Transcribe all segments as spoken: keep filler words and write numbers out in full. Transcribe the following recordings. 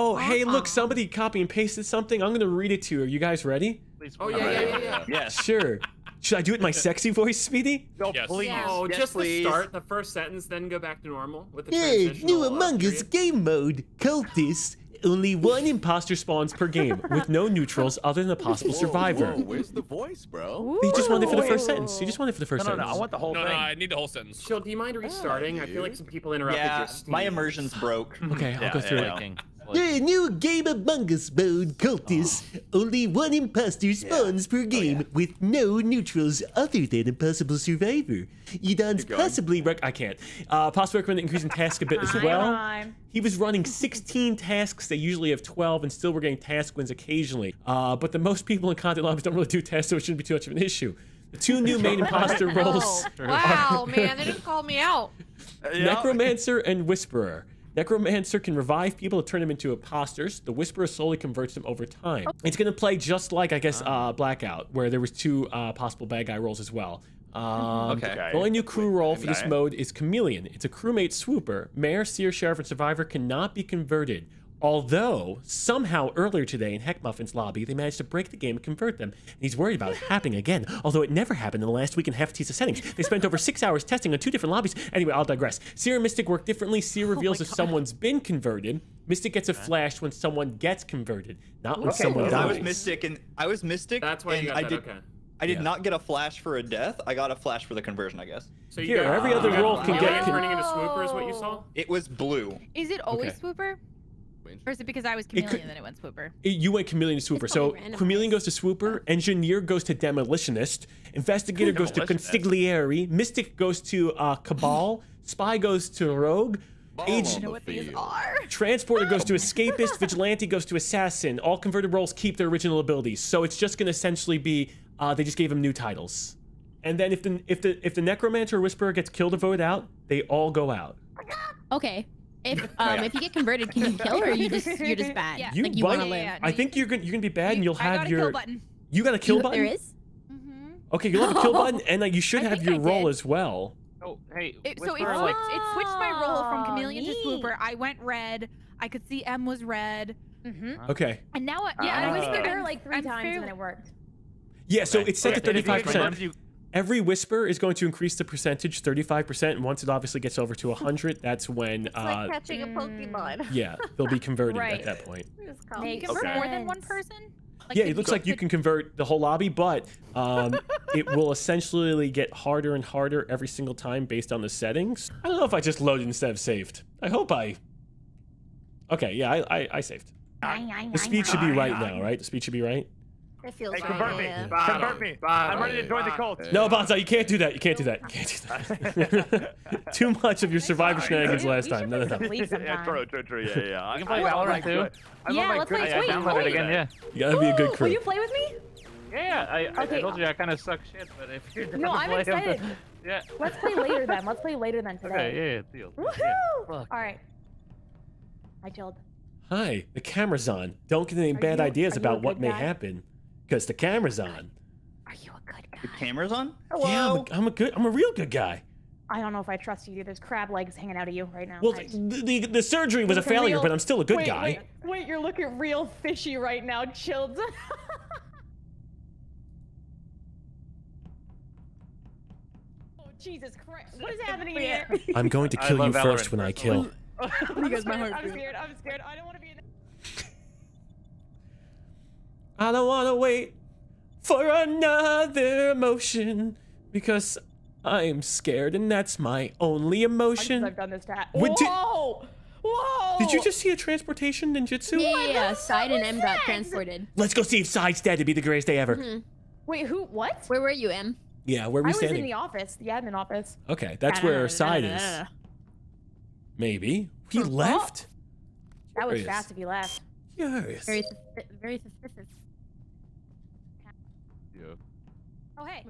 Oh, uh-uh. Hey, look, somebody copy and pasted something. I'm going to read it to you. Are you guys ready? Please, oh, yeah, yeah, yeah, yeah. Yes. Sure. Should I do it in my sexy voice, Speedy? No, yes. Please. Yeah. Oh, yes, just please. The start, the first sentence, then go back to normal. With the hey, new Among Us game mode, cultists. Only one imposter spawns per game, with no neutrals other than a possible survivor. Whoa, whoa, where's the voice, bro? You just wanted it for the first sentence. You just wanted it for the first no, no, sentence. No, no, I want the whole no, thing. No, no, I need the whole sentence. Chill, do you mind restarting? Oh, I feel like some people interrupted yeah, your steam. My immersion's broke. Okay, I'll yeah, go through yeah, it. The new game Among Us mode, cultists. Oh. Only one imposter spawns yeah. per game, oh, yeah. with no neutrals other than a possible survivor. Yidan's possibly rec- I can't. Uh, possibly recommend increasing task a bit as well. Time. He was running sixteen tasks. They usually have twelve, and still we're getting task wins occasionally. Uh, but the most people in content lobbies don't really do tasks, so it shouldn't be too much of an issue. The two new main imposter roles. Oh, wow, are man, they just called me out. Necromancer and Whisperer. Necromancer can revive people to turn them into imposters. The Whisperer slowly converts them over time. It's going to play just like, I guess, uh, Blackout, where there was two uh, possible bad guy roles as well. Um, okay. The only new crew role for this mode is Chameleon. It's a crewmate swooper. Mayor, Seer, Sheriff, and Survivor cannot be converted. Although, somehow earlier today in Heckmuffin's lobby, they managed to break the game and convert them. And he's worried about it happening again, although it never happened in the last week in Hefty's settings. They spent over six hours testing on two different lobbies. Anyway, I'll digress. Seer and Mystic work differently. Seer reveals oh if someone's been converted. Mystic gets a flash when someone gets converted, not when okay, someone dies. I was Mystic, and I was Mystic, That's why and you got I that, did... Okay. I did yeah. not get a flash for a death. I got a flash for the conversion, I guess. So you Here, got, every uh, other role can get turning into Swooper is what you saw? It was blue. Is it always okay. Swooper? Or is it because I was Chameleon it could, and then it went Swooper? It, you went Chameleon to Swooper. It's so Chameleon goes to Swooper, Engineer goes to Demolitionist, Investigator goes to Consigliere, Mystic goes to uh, Cabal, Spy goes to Rogue, Agent, know what these are. Transporter goes to Escapist, Vigilante goes to Assassin. All converted roles keep their original abilities. So it's just going to essentially be... Uh, they just gave them new titles, and then if the if the if the Necromancer or Whisperer gets killed or voted out, they all go out. Okay, if um oh, yeah. if you get converted, can you kill or you just you're just bad? Yeah. You, like you want to live. Yeah, yeah. I think you're gonna you're gonna be bad, you, and you'll have I got your. A kill button. You got a kill you, button. There is. Mm-hmm. Okay, you'll have a kill button, and like you should I have your I role did. as well. Oh hey. It, so it switched, like, it switched my role from Chameleon neat. to Swooper. I went red. I could see M was red. Mm-hmm. Okay. And now I, yeah, uh, I was there like three I'm times and it worked. Yeah, so okay. it's set okay. to thirty-five percent. Every whisper is going to increase the percentage thirty-five percent, and once it obviously gets over to one hundred, that's when... It's uh, like catching a Pokemon. Yeah, they'll be converted right. at that point. Can you convert okay. more than one person? Like, yeah, it looks like you can convert the whole lobby, but um, it will essentially get harder and harder every single time based on the settings. I don't know if I just loaded instead of saved. I hope I... Okay, yeah, I, I, I saved. The speed should be right now, right? The speed should be right? It feels hey, convert me. Convert me. I'm ready to join the cult. No, Bonsai, you can't do that. You can't do that. You can't do that. Too much of your Survivor shenanigans last we time. No, no, no. Yeah, true, true, true. Yeah, yeah. I can play Valorant too. I'm yeah, let's play. I downloaded it again. Yeah. You gotta Ooh, be a good crew. Will you play with me? Yeah, I, I okay. told you I kind of suck shit, but if you're no, I'm play excited. Them, yeah. Let's play later then. Let's play later than today. Okay, yeah, deal. Woohoo! All right. Hi, Chilled. Hi. The camera's on. Don't get any bad ideas about what may happen. Because the camera's on. Are you a good guy? The camera's on? Hello? Yeah, I'm a, I'm a good, I'm a real good guy. I don't know if I trust you, dude. There's crab legs hanging out of you right now. Well, I... the, the, the surgery was a failure, real... but I'm still a good wait, guy. Wait, wait, you're looking real fishy right now, Chilled. Oh, Jesus Christ. What is happening here? I'm going to kill you Valorant. first when I kill. I'm, scared, I'm scared, I'm scared. I don't want to be in I don't want to wait for another emotion because I am scared and that's my only emotion. I've done this to ha Whoa! Did, Whoa! Did you just see a transportation ninjutsu? Yeah, yeah, yeah. Side and M dead. got transported. Let's go see if Side's dead. It'd be the greatest day ever. Mm-hmm. Wait, who? What? Where were you, M? Yeah, where were we I standing? I was in the office, the admin office. Okay, that's where know, Side know, is. Maybe. He left? That was Curious. fast if he left. Curious. Very, very suspicious. Oh, hey.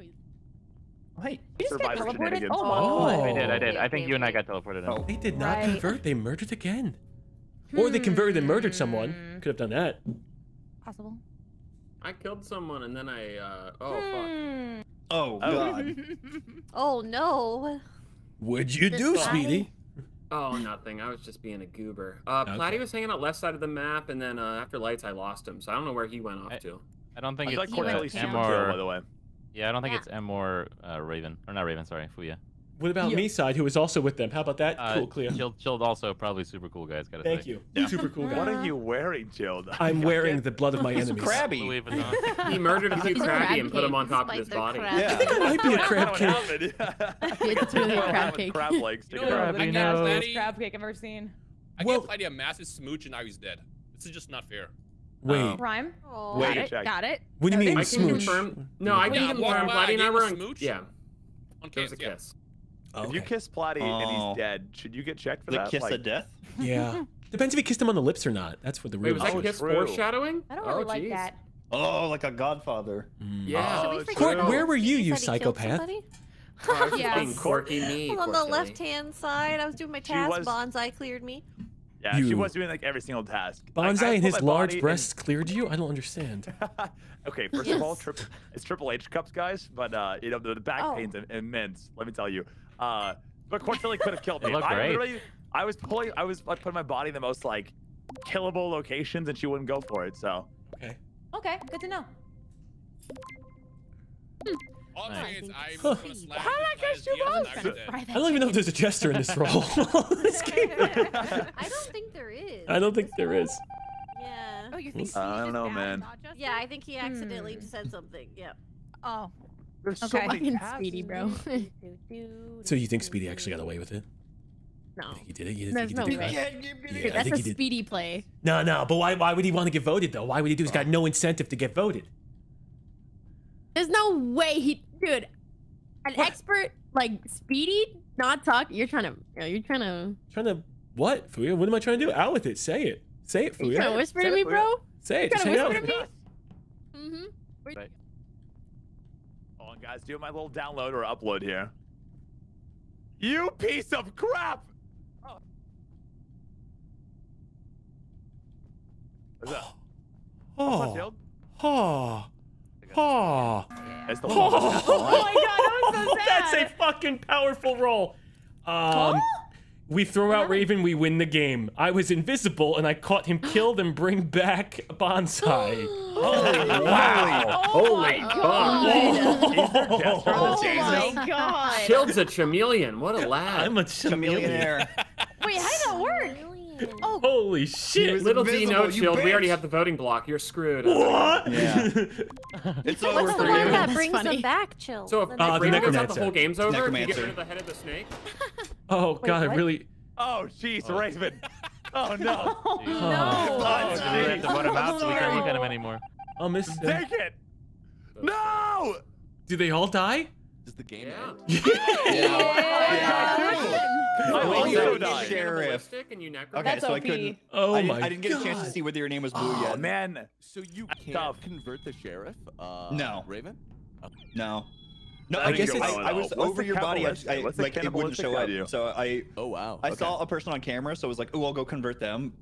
Wait, you just got teleported? Oh, my God. I did, I did. I think you and I got teleported. Oh. They did not right. convert. They murdered again. Hmm. Or they converted and murdered someone. Could have done that. Possible. I killed someone and then I, uh, oh, hmm. fuck. Oh, God. Oh, no. What'd you this do, guy? Speedy? Oh, nothing. I was just being a goober. Uh, okay. Platty was hanging out left side of the map, and then uh, after lights, I lost him. So I don't know where he went off I, to. I don't think I it's Cortilli's uh, M or by the way. Yeah, I don't think yeah. it's M or uh, Raven, or not Raven. Sorry, Fuya. What about yeah. Meiside, who was also with them? How about that? Uh, cool, clear. Chilled, Chilled also probably super cool guys. Gotta Thank say. you. Yeah. Super cool guy. What are you wearing, Chilled? I'm wearing the blood of my enemies. Crabby. Believe it or not. He murdered a few crabby and put him on top of his body. Yeah. I think I might be a crab cake. It's really a crab cake. Crab legs. You know, crabby I got the best crab cake I've ever seen. I well, gave Platty a massive smooch and now he's dead. This is just not fair. Wait. Um, Prime. Oh. Wait. Got it. Got it. What do you mean smooch? No, I didn't confirm. Platty and I were on. Yeah. It was a kiss. Oh, if okay. you kiss Platty oh. and he's dead, should you get checked for the that? The kiss like, of death? Yeah. Depends if he kissed him on the lips or not. That's what the real. Wait, was that oh, kiss true. foreshadowing? I don't oh, really like geez. that. Oh, like a Godfather. Mm. Yeah. Oh, we Court, where were you, you psychopath? Oh, yeah. Corky me. I'm on the left-hand side. I was doing my task. Was... Bonsai cleared me. Yeah, you. she was doing like every single task. Bonsai I, I and his large breasts and... cleared you? I don't understand. Okay, first yes. of all, triple, it's Triple H cups, guys. But uh, you know the back pain's immense. Let me tell you. Uh, but Cortilli could have killed me. I great. literally, I was pulling, I was like putting my body in the most like killable locations, and she wouldn't go for it. So. Okay. Okay. Good to know. All right. Saying is I huh. slap How I guess you both. I don't even know if there's a jester in this role. this game. I don't think there is. I don't think there is. Yeah. Oh, you think? Uh, I don't know, man. Yeah, I think he accidentally hmm. said something. Yeah. Oh. There's okay, so many Speedy, bro. So you think Speedy actually got away with it? No. You think he did it? You didn't think he did it? Yeah, yeah, that's I think a he did. Speedy play. No, no, but why Why would he want to get voted, though? Why would he do? He's got no incentive to get voted. There's no way he... Dude, an what? expert like Speedy not talk... You're trying to... You know, you're trying to... Trying to... What, Fuya? What am I trying to do? Out with it. Say it. Say it, Fuya. You trying to whisper to me, bro? Say it. Just hang out with me? Mm-hmm. Guys, do my little download or upload here. You piece of crap! Oh. What's up? Oh. Oh. Oh. That's the one. Oh. Oh my god, that was so sad. That's a fucking powerful roll. Um, huh? We throw out Raven, we win the game. I was invisible, and I caught him killed and bring back Bonsai. Oh, wow. Oh, my God. Oh, my God. Shield's a chameleon. What a lad. I'm a chameleon. Wait, how did that work? Oh. Holy shit! Little D no Shield. We already have the voting block. You're screwed. What? Yeah. It's over. What's the one that brings them back, Chill? So if uh, the Necromancer. The whole game's over. You get rid of the head of the snake. Oh god, Wait, I really. Oh jeez, oh. Raven. Oh no. Oh, no. Oh, geez. We have to put him out so we can't look at him anymore. I'll miss him. Take it. No. Do they all die? Is the game end? Yeah. yeah. yeah. yeah. I also died. Sheriff. Okay, so I couldn't. Oh my god! I didn't get a chance to see whether your name was blue yet. Oh man! So you can't convert the sheriff? Uh, no. Raven? No. No, I guess it's, I was over your body. I, like it wouldn't show up. So I. Oh wow! I saw a person on camera, so I was like, "Oh, I'll go convert them."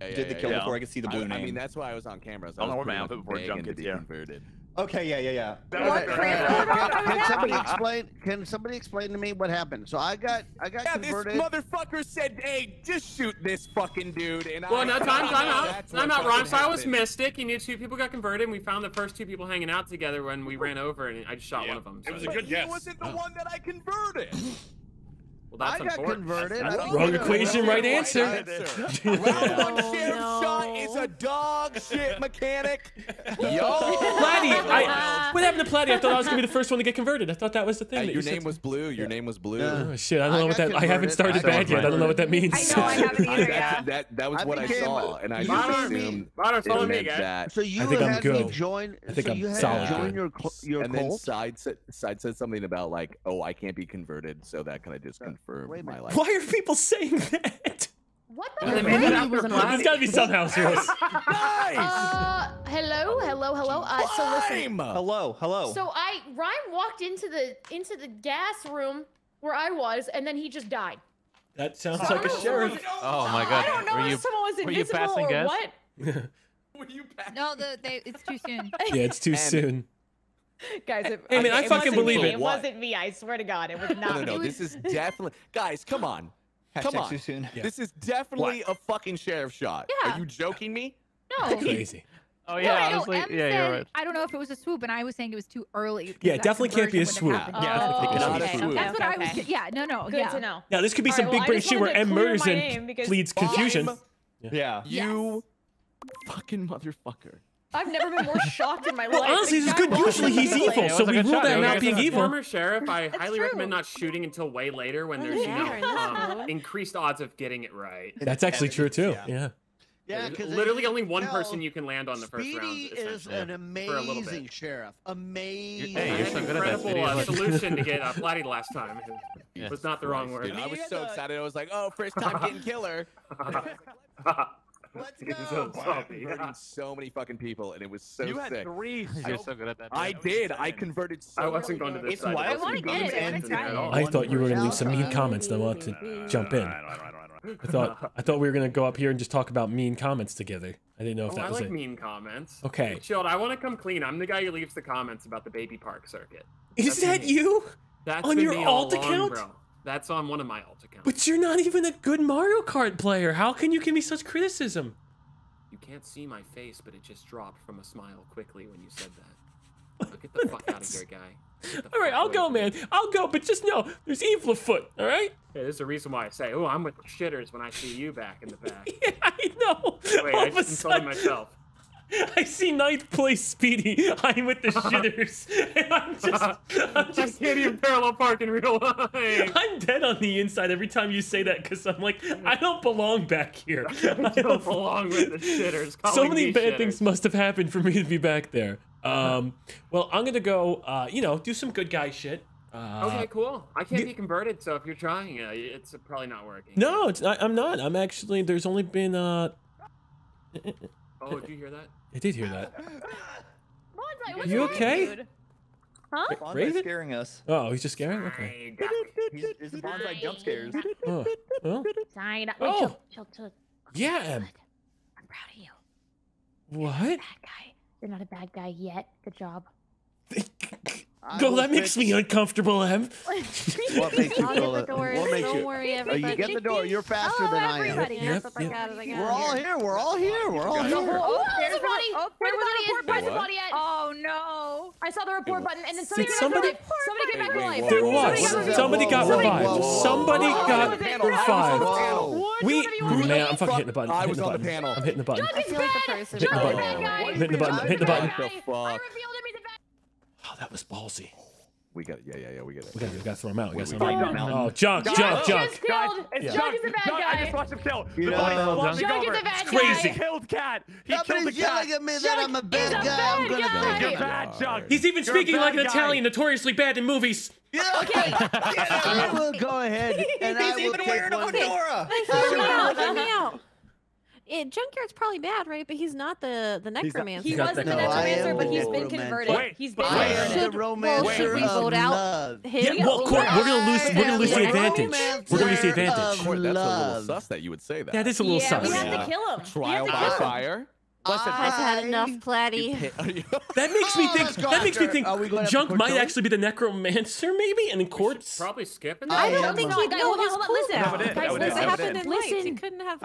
Did the kill before I could see the blue name. I mean, that's why I was on camera. So I wore my outfit before Junk gets converted. Okay, yeah, yeah, yeah. What, can, can somebody explain? Can somebody explain to me what happened? So I got, I got yeah, converted. Yeah, this motherfucker said, "Hey, just shoot this fucking dude." And well, I, no, time, time out. I'm not wrong. So I was Mystic. You knew two people got converted, and we found the first two people hanging out together when we ran over, and I just shot yeah. one of them. So. It was a good but guess. He wasn't the oh. one that I converted. Well, that's I got converted. That's, that's wrong equation, right answer. Right answer. Round one sheriff shot is a dog shit mechanic. Yo, Platty, I, what happened to Platty? I thought I was gonna be the first one to get converted. I thought that was the thing. Uh, that your you name said. was blue. Your yeah. name was blue. Uh, oh, shit, I don't I know what that. Converted. I haven't started I bad yet. Right. I don't know what that means. I know I haven't either. Yeah. That that was I what I saw, and I just assumed it meant that. So you had to join. I think I'm solid. Your your and then Side said Side said something about like, oh, I can't be converted, so that kind of just. For my life. Why are people saying that? What the hell? There's gotta be some house rules. Nice! Uh, hello, hello, hello. Uh, so listen. Hello, hello. So I, Ryan walked into the into the gas room where I was, and then he just died. That sounds so like a sheriff. Oh my god. I don't know were if you, someone was invisible or gas? what. Were you passing? No, the, they, it's too soon. Yeah, it's too and, soon. Guys, it, hey, man, okay, I fucking believe me. it. It wasn't me. I swear to God, it was not. No, no, no. This is definitely. Guys, come on. Come on. Too soon. Yeah. This is definitely what? a fucking sheriff shot. Yeah. Are you joking me? No. Crazy. Oh yeah, no, honestly, no, yeah, said, you're right. I don't know if it was a swoop, and I was saying it was too early. Yeah, it definitely can't be a swoop. Yeah, oh, okay. Not a swoop. That's what okay. I was. Okay. Yeah, no, no. Good yeah. to know. Now this could be All some right, big well, British shit where M murders and pleads confusion. Yeah. yeah. You yes. fucking motherfucker. I've never been more shocked in my life. Well, honestly, this is good. Usually he's evil, so we ruled out not being evil. Former sheriff, I highly recommend not shooting until way later when there's increased odds of getting it right. That's actually true too. Yeah. Yeah, literally only one no, person you can land on the first Speedy round. Speedy is an amazing sheriff. Amazing. Hey, you're so good at that. Uh, solution to get uh, Platty last time. It was yes. not the wrong word. Dude, I was so excited. I was like, oh, first time getting killer. Let's go. So, wow, yeah. so many fucking people, and it was so you sick. You had three. You're so good at that. I did. I converted so I wasn't going to this it's side. I, wasn't going to end it. I thought you were going to leave some mean comments that I want to jump in. I thought I thought we were gonna go up here and just talk about mean comments together. I didn't know if oh, that I was like it. I like mean comments. Okay. Chilled, I want to come clean. I'm the guy who leaves the comments about the baby park circuit. Is That's that you? That's on your alt account? Long, That's on one of my alt accounts. But you're not even a good Mario Kart player. How can you give me such criticism? You can't see my face, but it just dropped from a smile quickly when you said that. Look at the fuck out of here, guy. All right, I'll go, man. I'll go, but just know there's evil afoot. All right. Yeah, there's a reason why I say, "Oh, I'm with the shitters" when I see you back in the back. Yeah, I know. Wait, all I just insulted myself. I see ninth place Speedy. I'm with the shitters. And I'm just, I'm just I can't even parallel park in real life. I'm dead on the inside every time you say that because I'm like, I don't belong back here. I don't belong with the shitters. So many bad shitters. things must have happened for me to be back there. Um, well, I'm gonna go, uh, you know, do some good guy shit. Uh, okay, cool. I can't be converted, so if you're trying, uh, it's probably not working. No, it's not, I'm not. I'm actually, there's only been, uh... Oh, did you hear that? I did hear that. Bonsai, what's you okay? Dude? Huh? Bonsai's scaring us. Oh, he's just scaring? Okay. He's the Bonsai jump scares. Oh. Oh. oh. Yeah, Em. I'm proud of you. What? You're not a bad guy. You're not a bad guy yet. Good job. No, that makes me uncomfortable, Em. What makes you feel it? What makes you? Oh, you get the door. You're faster than I am. Yep, yep. We're all here. We're all here. We're all here. Oh, there's a body. Where's the report button? Oh no! I saw the report button, and then somebody got revived. Somebody got revived. There was. Somebody got revived. Somebody got revived. We. Man, I'm fucking hitting the button. I'm hitting the button. I'm hitting the button. I'm hitting the button. I'm hitting the button. I'm hitting the button. I revealed him. Oh, that was ballsy. We got it. Yeah, yeah, yeah. We got it. We got to throw him out. We got to throw him out. Oh, Junk, Junk, Junk. Junk is the bad guy. I just watched him kill. Junk is the bad guy. Crazy. He killed Cat. He killed the cat. Yelling at me that I'm a bad guy. I'm gonna kill you. You're bad, Junk. He's even speaking like an Italian, notoriously bad in movies. Yeah, okay. I will go ahead and I will take one. Let me out. It, Junkyard's probably bad, right? But he's not the the necromancer. He was the necromancer, but he's been converted. Wait, he's been converted. Well, should we vote out him? Yeah, well, Court, we're gonna lose. We're gonna lose the advantage. We're gonna lose the advantage. Court, that's a little sus that you would say that. That is a little sus. We have to kill him. Trial by fire. I've had enough, Platty. That makes me think. That makes me think. Junk might actually be the necromancer, maybe, and in Court's probably skipping. I don't think he got all his clues out. Guys, listen, happened in listen, he couldn't have.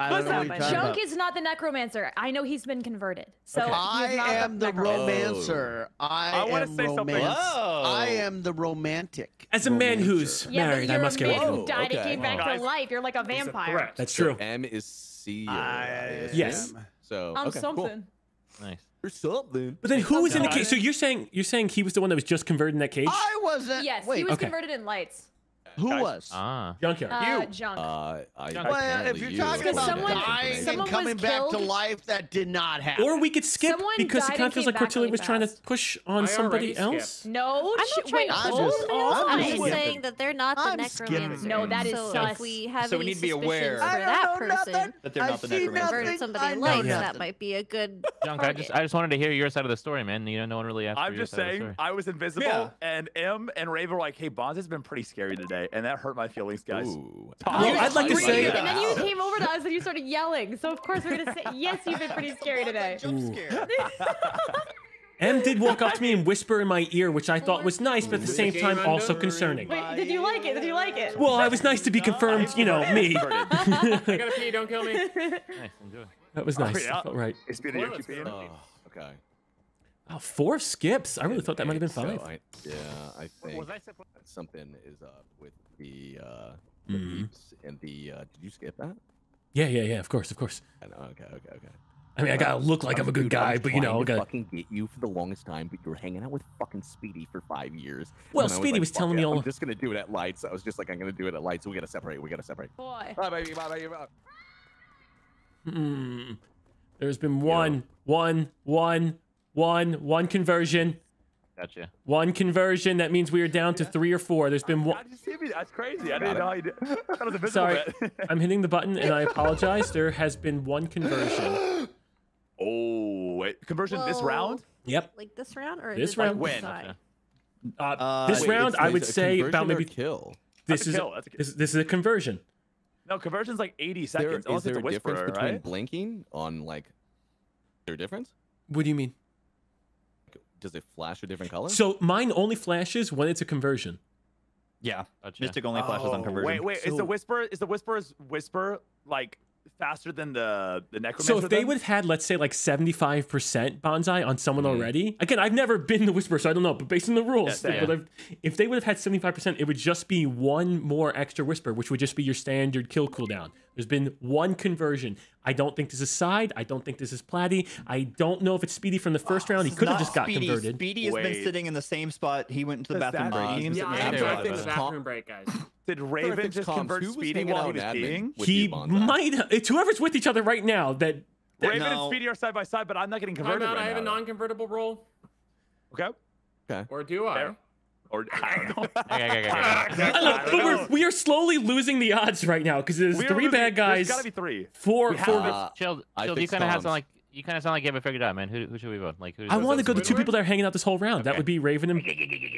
Junk is not the necromancer. I know he's been converted. So I am the romancer. I am romantic. I am the romantic. As a man who's married, I must get it. You're a man who died and came back to life. You're like a vampire. That's true. M is Seer. Yes. So I'm okay, something. Cool. Nice. Or something. But then who was in the cage? So you're saying you're saying he was the one that was just converted in that cage? I wasn't. Yes, Wait, he was okay. converted in lights. Who Guys. was? Ah. Junkyard. Uh, you. Junk. Uh, I, Junk. Well, if you're you. talking about someone, dying someone and coming back to life, that did not happen. Or we could skip someone because it kind of feels like Cortilli really was fast. trying to push on somebody else. Skipped. No, I'm not trying to hold I'm just saying that they're not the necromancer. No, that is sus. So we need to be aware for that person that they're not the necromancer. Somebody likes that might be a good. Junk, I just I just wanted to hear your side of the story, man. You know, no one really asked. I'm just saying I was invisible, and M and Raven were like, "Hey, Bonza has been pretty scary today." And that hurt my feelings, guys. Ooh. Oh, I'd like to say. And then you came over to us and you started yelling. So of course we're gonna say, yes, you've been pretty scary today. Jump scare. Em did walk up to me and whisper in my ear, which I thought was nice, but at the same time also concerning. Wait, did you like it? Did you like it? Well, I was nice to be confirmed, you know, me. I gotta pee, don't kill me. Nice, I'm doing it. That was nice. I felt right. It's been a oh, okay. Oh, four skips. I really thought that might have been five. So I, yeah, I think something is up with the uh, the mm-hmm. peeps and the. Uh, did you skip that? Yeah, yeah, yeah. Of course, of course. I know, okay, okay, okay. I mean, I gotta look like I'm a good guy, but you know, I gotta fucking get you for the longest time. But you were hanging out with fucking Speedy for five years. Well, Speedy was telling me all. I'm just gonna do it at lights. I was just like, I'm gonna do it at lights. We gotta separate. We gotta separate. Boy. Bye, baby. Bye, baby. Bye. Hmm. There's been one, yeah. one, one, one, one conversion. Gotcha. One conversion. That means we are down to three or four. There's been one. That's crazy. I didn't know I did. I thought it was a Sorry, bit. I'm hitting the button, and I apologize. There has been one conversion. Oh, wait. Conversion Whoa. this round? Yep. Like this round, or this round? Like when? Okay. Uh, this wait, round, I would say about maybe kill. This That's is a kill. That's a kill. This, this is a conversion. No, conversion's like eighty seconds. There, is there a difference between right? blinking on like, is there a difference? What do you mean? Does it flash a different color? So mine only flashes when it's a conversion. Yeah, gotcha. Mystic only flashes oh, on conversion. Wait, wait, so, is the Whisperer, is the Whisperer's whisper like faster than the, the Necromancer? So if they would have had, let's say like seventy-five percent Bonsai on someone mm-hmm. already, again, I've never been the Whisperer, so I don't know, but based on the rules, yeah, they yeah. if they would have had seventy-five percent, it would just be one more extra Whisper, which would just be your standard kill cooldown. There's been one conversion. I don't think this is Side. I don't think this is Platty. I don't know if it's Speedy from the first round. He could have just got Speedy. converted. Speedy has Wait. been sitting in the same spot. He went into the bathroom break. Uh, yeah, I think it was bathroom break, guys. Did Raven just convert Speedy while he was peeing? He might. It's whoever's with each other right now. That, that Raven no. and Speedy are side by side, but I'm not getting converted. I'm not, right I have now, a non-convertible role. Okay. Okay. Or do I? There. Or, I don't know. okay, okay, okay, okay. I look, I don't but know. We're, we are slowly losing the odds right now because there's we three losing, bad guys. There's gotta be three. Four. four uh, Chilled, Chilled, you kind of have sound like you kind of sound like you haven't figured out, man. Who, who should we vote? Like, who I want to go the two people that are hanging out this whole round. Okay. That would be Raven and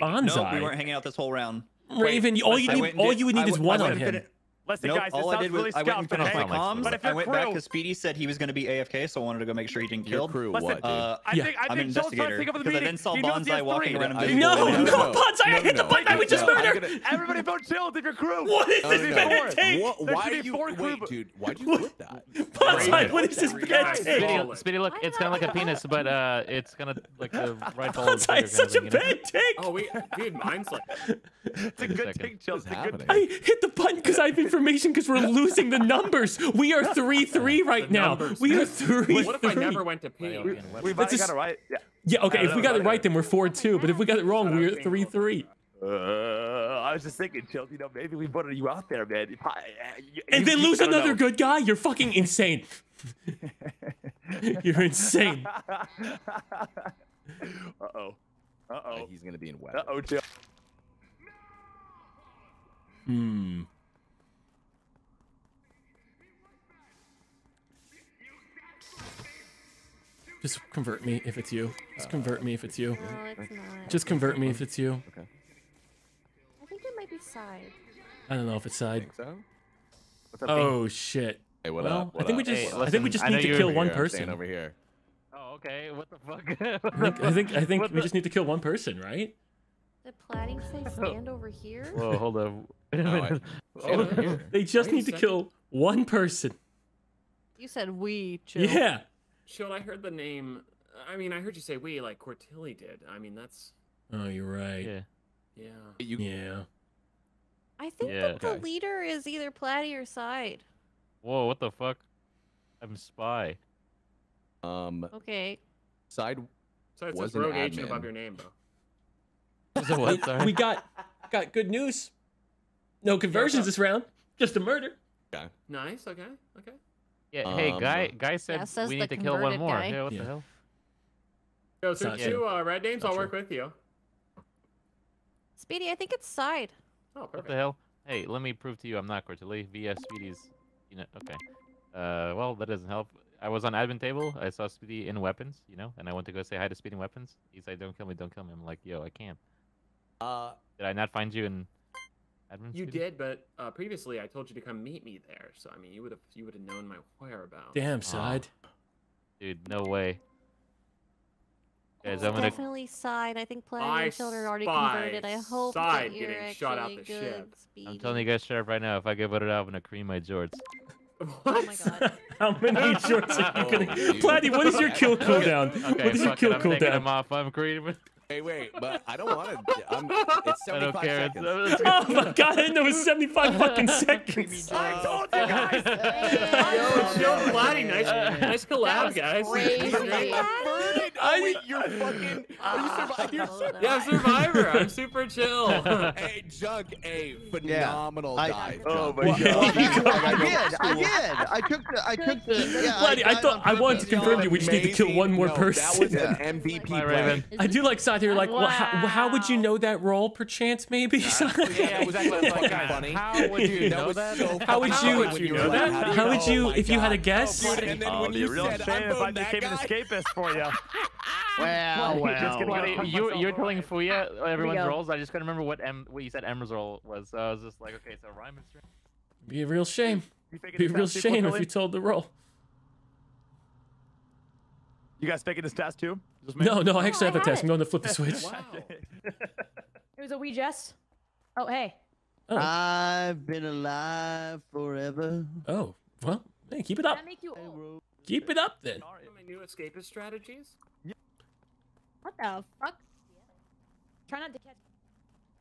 Bonza. No, we weren't hanging out this whole round. Raven, Wait, all you need, all you would need I is one on him. Listen, nope, guys, all I did was really I went and finished my comms. But if I went crew, back because Speedy said he was going to be A F K, so I wanted to go make sure he didn't kill. Crew, uh, what, uh, I yeah. think, I I'm think Investigator, because I then saw Bonsai walking around invisible. No, no, no, Bonsai, I hit the button, I was just murdered. Everybody vote Chilled if you're crew. What is this bad take? Why do you, wait, dude, why do you put that? Bonsai, what is this bad take? Speedy, look, it's kind of like a penis, but uh, it's kind of like the right ball. Bonsai is such a bad take. Oh, we, dude, mine's like, it's a good take, Chilled. I hit the button because I've been because we're losing the numbers. We are three three right now. We are three. Wait, what if three? I never went to pee? We, we got it right. Yeah. yeah okay. If we got it right, then we're four two. But if we got it wrong, we're three three. Uh, I was just thinking, Chilled, you know, maybe we voted you out there, man. You, you, and then lose another know. good guy. You're fucking insane. You're insane. Uh oh. Uh oh. Uh, he's gonna be in wet. Uh oh, Chilled. Hmm. Just convert me if it's you. Just convert me if it's you. No, it's not. Just convert me if it's you. Okay. I think it might be Side. I don't know if it's Side. I think so? What's up, oh thing? Shit. Hey, what well, up? What I think up? we just. Hey, listen, I think we just need to kill one here. person. Over here. Oh, okay. What the fuck? I think I think, I think we just need to kill one person, right? Did Platty say stand over here? Whoa, hold up. No, oh, they just need to kill one person. You said we. Chill. Yeah. Chilled, I heard the name. I mean, I heard you say we like Cortilli did. I mean, that's. Oh, you're right. Yeah. Yeah. You... Yeah. I think yeah. that the okay. leader is either Platty or Side. Whoa! What the fuck? I'm a spy. Um. Okay. Side. Side was an rogue agent above your name, bro. So what? Sorry. We got got good news. No conversions this round. Just a murder. Okay. Nice. Okay. Okay. Yeah, hey, um, guy Guy said yeah, we need to kill one more. Guy. Yeah, what yeah. the hell? Yo, so two uh, red names, I'll true. work with you. Speedy, I think it's Side. Oh, perfect. What the hell? Hey, let me prove to you I'm not Cortilli. V S Speedy's, you know, okay. Uh, well, that doesn't help. I was on admin table, I saw Speedy in weapons, you know, and I went to go say hi to Speedy in weapons. He's like, don't kill me, don't kill me. I'm like, yo, I can't. Uh, Did I not find you in... You did, but uh, previously I told you to come meet me there. So I mean, you would have you would have known my whereabouts. Damn, Side. Oh. Dude, no way. Guys, I'm gonna definitely side. I think Platty and Chilled are already converted. I hope that you're getting shot out the good, ship. Speedy. I'm telling you guys, Sheriff, right now, if I get voted out, I'm gonna cream my jorts. What? Oh my god. How many jorts are you gonna? Oh, Platty, what is your kill cooldown? Okay, what is your kill cooldown? I'm taking them off. I'm creaming. Hey, wait, but I don't want to. I'm, it's seventy-five seconds. Oh my god, I didn't know it was seventy-five fucking seconds. I told you guys. Yo, Joe Platty, nice, nice collab, guys. Crazy. I wait, you're fucking. Are you Survivor? Yeah, Survivor. I'm super chill. Hey, Junk, a phenomenal yeah, dive. I, oh my god. Well, I did. I did. I took the. I took the. Yeah, Platty, I, I thought I wanted to confirm you. We just need to kill one more no, person. That was an M V P play. I do like. They're like, wow. well, how, how would you know that role, perchance, maybe? Yeah, yeah, was that like, funny? How would you know that? So how would you, how would you know that? How, how would you, oh if you God. had a guess? Oh, and then oh, when you real said, shame if I became guy. an escapist for you. Well, well, just well, well you, you were telling Fuya everyone's roles. I just couldn't remember what M, what you said Em's role was. So I was just like, okay, so rhyme and string. Be a real shame. Be a real shame if you told the role. You guys faking this task too? No, no, I actually oh, have I a test. It. I'm going to flip the switch. Wow. It was a wee jest. Oh, hey. Oh. I've been alive forever. Oh, well, hey, keep it up. Make you old? Keep it up then. My new escapist strategies. What the fuck? Try not to catch.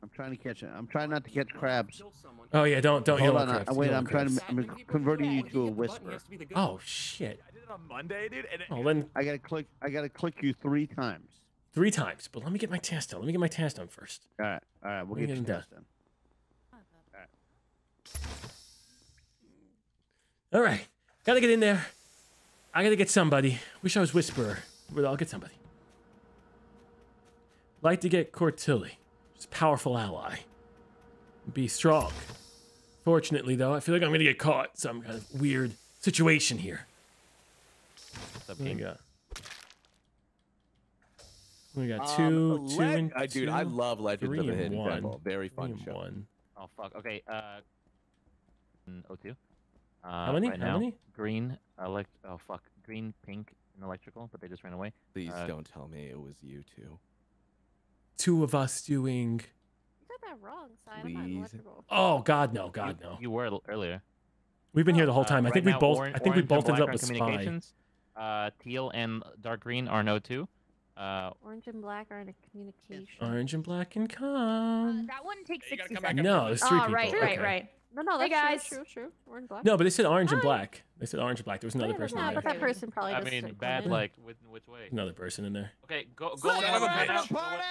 I'm trying to catch it. I'm trying not to catch crabs. Oh yeah, don't don't yell at crabs. Wait, I'm trying to. I'm converting you to a whisper. Oh shit. On Monday, dude, and oh, then I gotta click. I gotta click you three times. Three times, but let me get my task done. Let me get my task done first. All right, all right, we'll get, get your task done. done. All right. All right, gotta get in there. I gotta get somebody. Wish I was Whisperer, but I'll get somebody. Like to get Cortilli, just powerful ally. Be strong. Fortunately, though, I feel like I'm gonna get caught in some kind of weird situation here. Up, we got, we got two, um, two, and uh, dude, two, I love Legend of the Hidden Temple. Very fun show. One. Oh fuck. Okay. Uh, O two. Uh, How many? Right How now, many? Green, elect. Oh fuck. Green, pink, and electrical. But they just ran away. Please uh, don't tell me it was you two. Two of us doing. You got that wrong, Side. I'm electrical. Oh god, no, god, no. You, you were earlier. We've been here the whole time. Uh, I, think right now, both, orange, I think we both. I think we both ended up with communications. Uh, teal and dark green are no two. Uh, Orange and black are in a communication. Orange and black and com. Uh, that wouldn't take yeah, sixty seconds. No, it's three oh, people. Right, okay. right, right. No, no, that's hey guys. True, true, true. Black. No, but they said orange Hi. and black. They said orange and black. There was another yeah, person. Yeah, in but there. that person probably. I mean, bad. In. Like, with, which way? Another person in there. Okay, go, go. On another page. Party!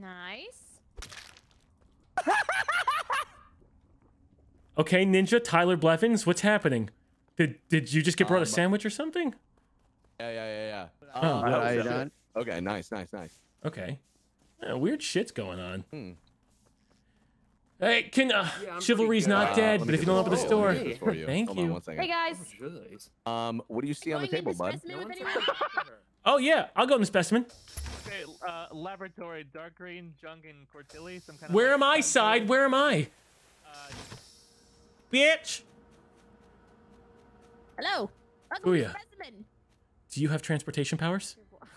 Nice. Okay, Ninja Tyler Blevins, what's happening? Did did you just get brought um, a sandwich or something? Yeah, yeah, yeah, yeah. Oh, oh no, I done? Okay, nice, nice, nice. Okay. Yeah, weird shit's going on. Hmm. Hey, can uh, yeah, Chivalry's not uh, dead, but if you don't open the store, hey. thank Hold you. On one second. Hey guys. Um, what do you see on the table, bud? No oh yeah, I'll go in the specimen. Okay, uh, laboratory, dark green, Junk, and Cortilli. Some kind of. Where like am I, Side? Where am I? Uh, Bitch. Hello. Welcome Fuya. to the specimen. Do you have transportation powers?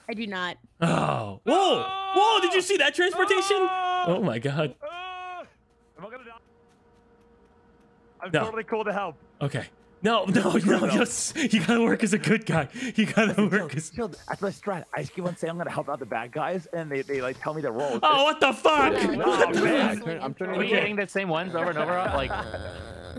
I do not. Oh. Whoa. Oh! Whoa. Did you see that transportation? Oh, oh my god. Oh! Am I gonna die? I'm no. totally cool to help. Okay. No, no, no. Yes. You gotta work as a good guy. You gotta Listen, work as. That's my strat. I just keep on saying I'm gonna help out the bad guys, and they, they like tell me the roles. Oh, what the fuck? Oh, man. I'm, I'm turning. Are we getting the same ones over and over? Like.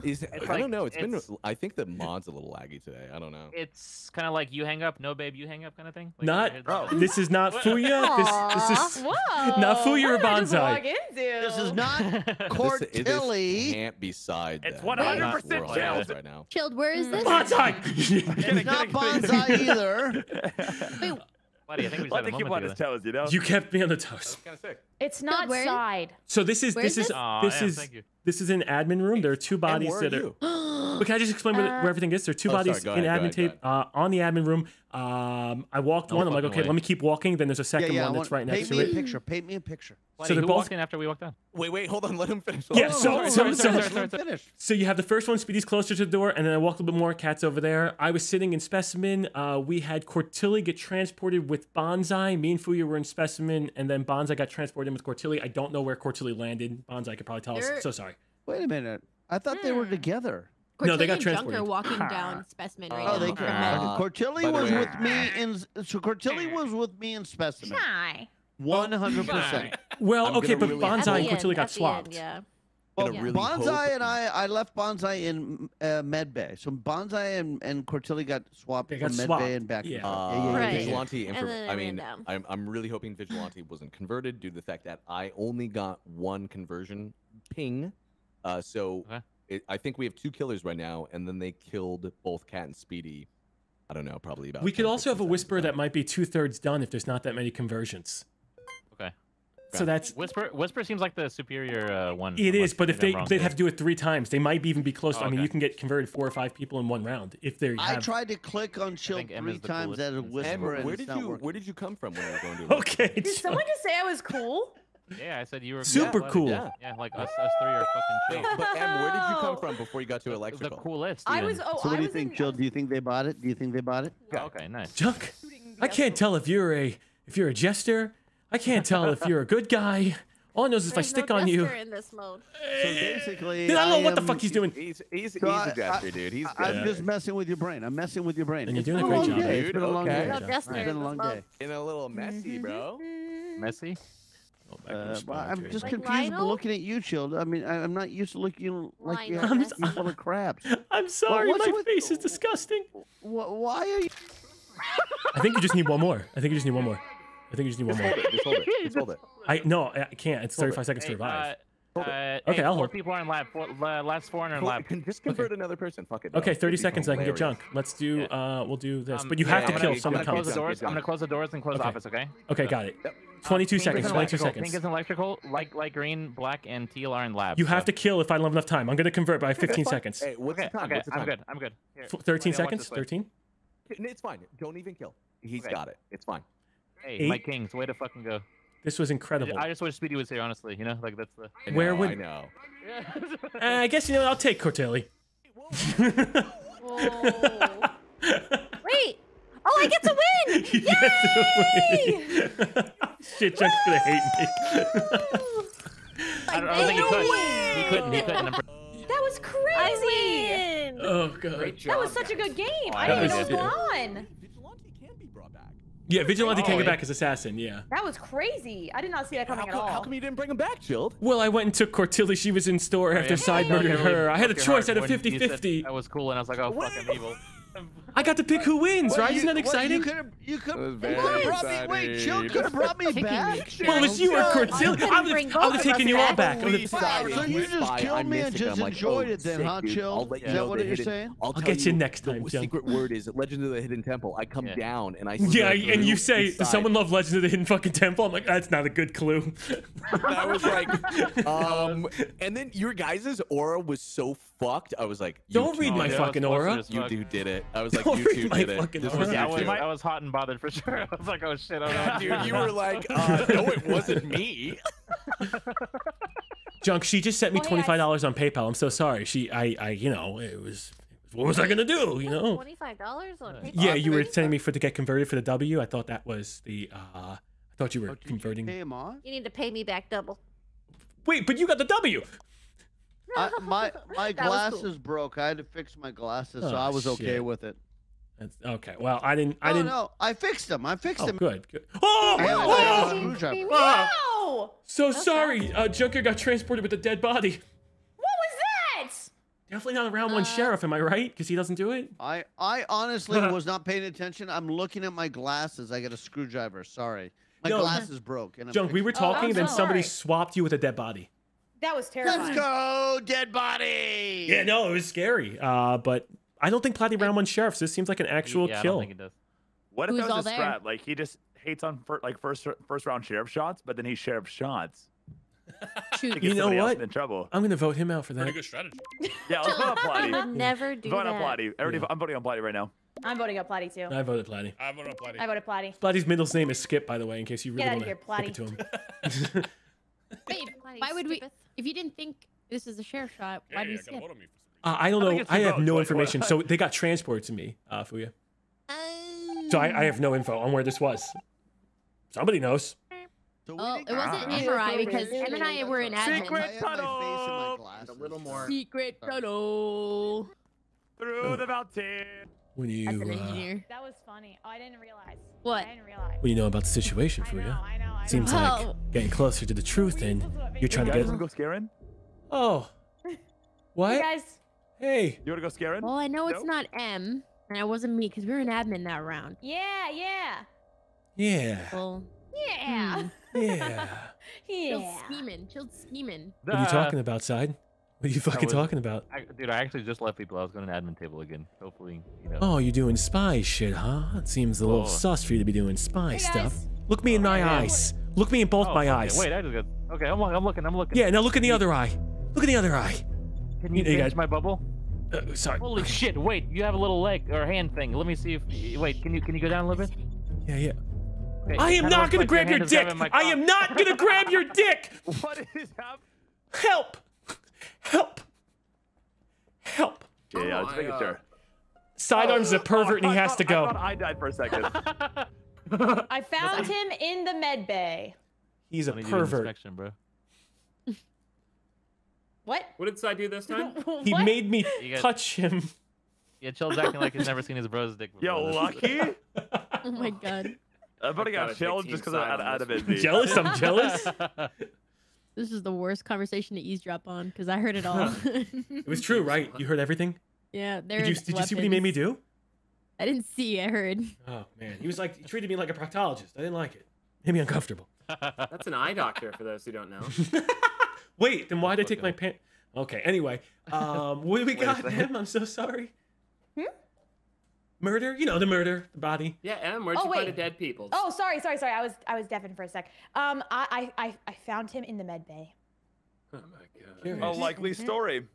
Is it, like, I don't know. It's, it's been. I think the mod's a little laggy today. I don't know. It's kind of like you hang up, no babe, you hang up kind of thing. Like, not. Oh. This is not Fuya. This, this is Whoa. not Fuya or Bonsai. This is not Cortilli. Can't be Side. It's one hundred percent Chilled right now. Chilled. Where is this? Bonsai. It's not Bonsai either. Wait. Buddy, I think we well, I think you, to toes, you, know? you kept me on the toes. It's not Side. So this is Where this is this, oh, this yeah, is this is an admin room. There are two bodies that are. But can I just explain uh, where everything is? There are two oh, bodies sorry, in ahead, admin tape uh, on the admin room. Um, I walked no one. I'm like, okay, way. let me keep walking. Then there's a second yeah, yeah, one want, that's right next to it. Paint me a picture. Paint me a picture. So they're both in after we walked down. Wait, wait, hold on. Let him finish. Yeah, so so you have the first one. Speedy's closer to the door, and then I walked a little bit more. Cat's over there. I was sitting in Specimen. Uh, we had Cortilli get transported with Bonsai. Me and Fuya were in Specimen, and then Bonsai got transported in with Cortilli. I don't know where Cortilli landed. Bonsai could probably tell They're... us. So sorry. Wait a minute. I thought hmm. they were together. Cortilli no, they got transported. Junk are walking down Specimen right oh, now. They could, uh, Cortilli uh, was with me in. So Cortilli was with me in Specimen. Hi. One hundred percent. Well, okay, but really Bonsai and Cortilli got swapped. End, yeah. Well, yeah. Really Bonsai and I, I left Bonsai in uh, Medbay. So Bonsai and, and Cortilli got swapped they got from Medbay and back. Yeah. Uh, yeah, yeah, yeah, right. yeah. Vigilante, I mean, I'm, I'm really hoping Vigilante wasn't converted due to the fact that I only got one conversion ping. Uh, so okay. it, I think we have two killers right now, and then they killed both Cat and Speedy. I don't know, probably about. We could also have a Whisperer that might be two thirds done if there's not that many conversions. Okay. So that's Whisper. Whisper seems like the superior uh, one. It is, but if they they'd have to do it three times, they might even be close. Oh, okay. I mean, you can get converted four or five people in one round if they. Have... I tried to click on Chilled three times at a Whisper. Where did you Where did you come from when I was going to? Okay. Did someone just say I was cool? Yeah, I said you were super yeah, cool. Yeah. yeah, like us, us three are fucking chill. But Em, where did you come from before you got to electrical? The coolest. Yeah. I was. Oh, so what I do you think, Chilled? Do you think they bought it? Do you think they bought it? Oh, okay, nice. Junk. I can't tell if you're a if you're a jester. I can't tell if you're a good guy. All I know is if There's I stick no on you. In this mode. So basically, dude, I don't I know what the fuck he's doing. He's he's, he's so a jester, dude. He's I, I'm just messing with your brain. I'm messing with your brain. And you're doing a great job. It's been a long day. It's been a long day. And a little messy, bro. Messy. Oh, uh, well, I'm just like confused looking at you, Chilled. I mean, I, I'm not used to looking like you're I'm, I'm, full of crabs. I'm sorry, well, my with, face is disgusting. Why are you? I think you just need one more. I think you just need one more. I think you just need one more. Just hold it. Just hold it. Just hold it. I no, I can't. It's hold thirty-five it. seconds to revive. Uh, okay, hey, I'll hold. Four people are in lab. Four, uh, last four are in lab. Can just convert okay. another person. Fuck it. Okay, thirty seconds. I can get Junk. Let's do. Uh, we'll do this. Um, but you yeah, have to I'm kill. Gonna, someone comes. I'm gonna close the doors and close okay. the office. Okay. Okay, got it. Yep. twenty-two um, seconds. twenty-two seconds. Pink is electrical. Light, light green, black, and teal are in lab. You so. have to kill if I don't have enough time. I'm gonna convert by fifteen seconds. Hey, what's okay, the time? Okay, what's the time? I'm good. I'm good. Here, thirteen seconds. Thirteen. It's fine. Don't even kill. He's okay. got it. It's fine. Hey, Eight? my kings, way to fucking go. This was incredible. I just wish Speedy was here, honestly. You know, like that's the. I Where know, would? I know. uh, I guess you know. I'll take Cortilli. Wait. Oh, I get to win! You Yay! Get to win. Shit, Chuck's gonna hate me. I don't, I don't think he could. He couldn't. He couldn't. That was crazy! Oh god. Great job, that was such guys. a good game. Oh, I didn't know it was on. Vigilante can be brought back. Yeah, Vigilante oh, can't get back as Assassin, yeah. That was crazy. I did not see that coming how, at all. How come you didn't bring him back, Chilled? Well, I went and took Cortilli. She was in store after Side murdered her. I had a choice out of fifty fifty. That was cool, and I was like, oh, fuck, I'm evil. I got to pick who wins, what, right? You, Isn't that exciting? What, you could have brought me. Wait, Chilled could have brought me back. Well, it was you or Cortilli. I would have taken you all back. So you just killed me and just enjoyed it, then, huh, Chilled? Is that what you're saying? I'll get you next time. The secret word is Legend of the Hidden Temple. I come down and I. Yeah, and you say, "Does someone love Legend of the Hidden fucking Temple?" I'm like, that's not a good clue. I was like, um, and then your guys' aura was so fucked. I was like, don't read my fucking aura. You do did it. I was like, Don't you two did it. This was yeah, you two. I was hot and bothered for sure. I was like, oh shit, I don't know. Dude, you were like, uh, no, it wasn't me. Junk, she just sent me twenty-five dollars on PayPal. I'm so sorry. She, I, I, you know, it was, what was I going to do, you know? twenty-five dollars on PayPal? Yeah, you were sending me for to get converted for the W. I thought that was the, uh, I thought you were oh, converting. You, pay him on? You need to pay me back double. Wait, but you got the W. I, my my glasses cool. broke. I had to fix my glasses, oh, so I was shit. okay with it. That's, okay. Well, I didn't. I oh, didn't. No, I fixed them. I fixed oh, them. Good. good. Oh! oh, oh wow! So That's sorry. Uh, Junker got transported with a dead body. What was that? Definitely not a round uh, one sheriff. Am I right? Because he doesn't do it. I I honestly was not paying attention. I'm looking at my glasses. I got a screwdriver. Sorry, my no, glasses broke. And I'm Junk, like, we were talking, oh, then so somebody sorry. swapped you with a dead body. That was terrifying. Let's go, dead body. Yeah, no, it was scary. Uh, but I don't think Platty round one sheriffs. This seems like an actual yeah, kill. I don't think it does. What if Who's that was a strat? There? Like he just hates on fir like first first round sheriff shots, but then he's sheriff shots. Shoot. You know what? In trouble. I'm going to vote him out for that. Pretty good strategy. Yeah, let's vote on Platty. I would never do vote that. Vote on Platty. Everybody, yeah. I'm voting on Platty right now. I'm voting on Platty too. I voted Platty. I voted Platty. I voted Platty. Platty's middle name is Skip, by the way, in case you really want to stick it to him. Wait, why would we? If you didn't think this is a sheriff shot, why yeah, do you yeah, skip? Uh, I don't know. I, I have votes. No information. So they got transported to me, uh, Fuya. Um, so I, I have no info on where this was. Somebody knows. Oh, it wasn't an M R I because him and I were in admin. Secret tunnel. A little more. Secret tunnel. Through the mountain. When you, That's an engineer. Uh, that was funny. Oh, I didn't realize. What? I didn't realize. What do you know about the situation, Fuya? I know, I know, I Seems know. like oh. getting closer to the truth, and you're trying you to get. Go scaring? Oh. What? You guys. Hey. You want to go scaring? Well, I know no? it's not M, and it wasn't me because we were in admin that round. Yeah, yeah. Yeah. Well, yeah. Hmm. Yeah. Yeah. Chilled scheming. Chilled scheming. What are you talking about, Side? What are you fucking was, talking about? I, dude, I actually just left people. I was going to an admin table again. Hopefully, you know. Oh, you're doing spy shit, huh? It seems a little oh. sus for you to be doing spy hey stuff. Look me oh, in my yeah. eyes. Look me in both oh, my okay. eyes. Wait, I just got... Okay, I'm, I'm looking, I'm looking. Yeah, now look in the other eye. Look in the other eye. Can you, you pinch got... my bubble? Uh, sorry. Holy shit, wait. You have a little leg or hand thing. Let me see if... Wait, can you can you go down a little bit? Yeah, yeah. Okay, I am not going to grab your dick. I am not going to grab your dick. What is happening? Help. Help! Help! Yeah, yeah, let's make it sure. Sidearm's a pervert, oh, and he has thought, to go. I thought I died for a second. I found him in the med bay. He's a pervert. Bro. What? What did Side do this time? He made me got, touch him. Yeah, Chill's acting like he's never seen his bro's dick before. Yo, Lucky? Oh my god. I thought I got Chill just because I'm out of it. Jealous? I'm jealous? This is the worst conversation to eavesdrop on because I heard it all. It was true, right? You heard everything? Yeah. There did you, did you see what he made me do? I didn't see. I heard. Oh, man. He was like, he treated me like a proctologist. I didn't like it. Made me uncomfortable. That's an eye doctor for those who don't know. Wait, then why did I take my pants? Okay, anyway. Um, what do we got, him? I'm so sorry. Hmm? Murder, you know, the murder, the body. Yeah, and where'd oh, you wait. find a dead people? Oh, sorry, sorry, sorry. I was, I was deafened for a sec. Um, I, I, I found him in the med bay. Oh my god. A likely story.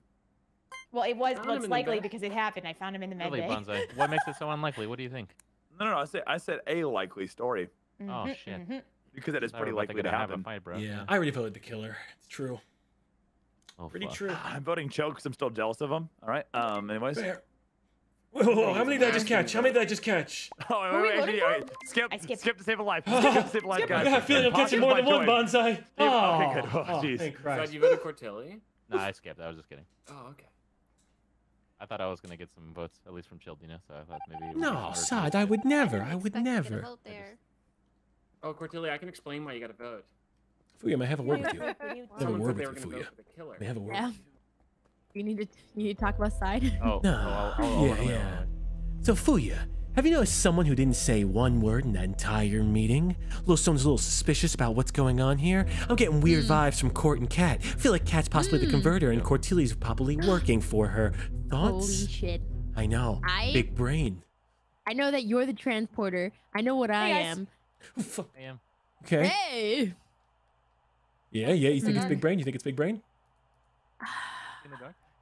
Well, it was what's likely because it happened. I found him in the med really, bay. Bonsai. What makes it so unlikely? What do you think? No, no, no. I said, I said a likely story. Mm-hmm, oh shit. Mm-hmm. Because that is pretty likely to happen. Have fight, bro. Yeah, I already voted the killer. It's true. Oh, pretty fuck. true. I'm voting Choke because I'm still jealous of him. All right. Um. Anyways. Fair. Whoa, whoa, whoa, how many did I just catch? How many did I just catch? Oh, wait, wait, wait, wait. Skip, skip, skip to save a life. Skip to save a life, guys. I got a feeling I'm catching more than one, Bonsai. Oh, okay, good. Oh, jeez. Thank Christ. So you voted Cortilli? No, I skipped. I was just kidding. Oh, okay. I thought I was going to get some votes, at least from Chilled, you know, so I thought maybe... No, Side, I would never. I would never. Oh, Cortilli, I can explain why you got a vote. Fuya, may I have a word with you? I have a word with you, Fuya. May I have a word with you? You need to you need to talk about Side. Oh, no. I'll, I'll, I'll, yeah, I'll, yeah. So Fuya, have you noticed someone who didn't say one word in that entire meeting? Little Stone's a little suspicious about what's going on here. I'm getting weird mm. vibes from Cort and Cat. I feel like Cat's possibly mm. the converter, and Cortilli's probably working for her. Thoughts? Holy shit! I know. I, Big brain. I know that you're the transporter. I know what I yes. am. I am. Okay. Hey. Yeah, yeah. You think mm. it's Big Brain? You think it's Big Brain?